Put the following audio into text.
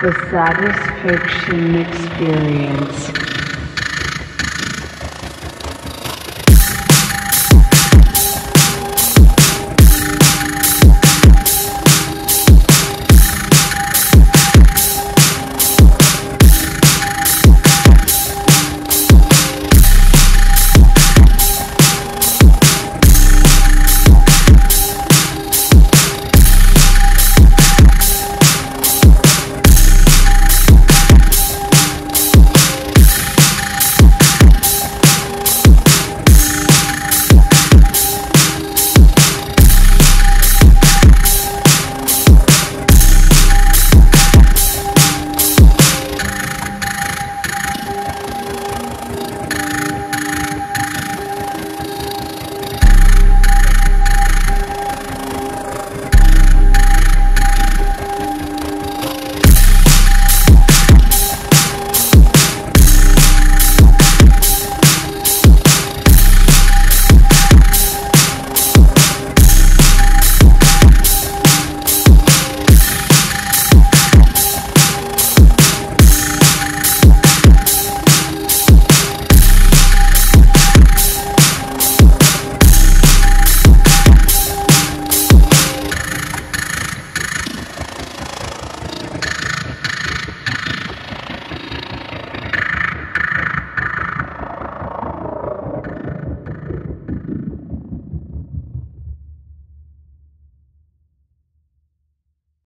The $adisfiction Experience.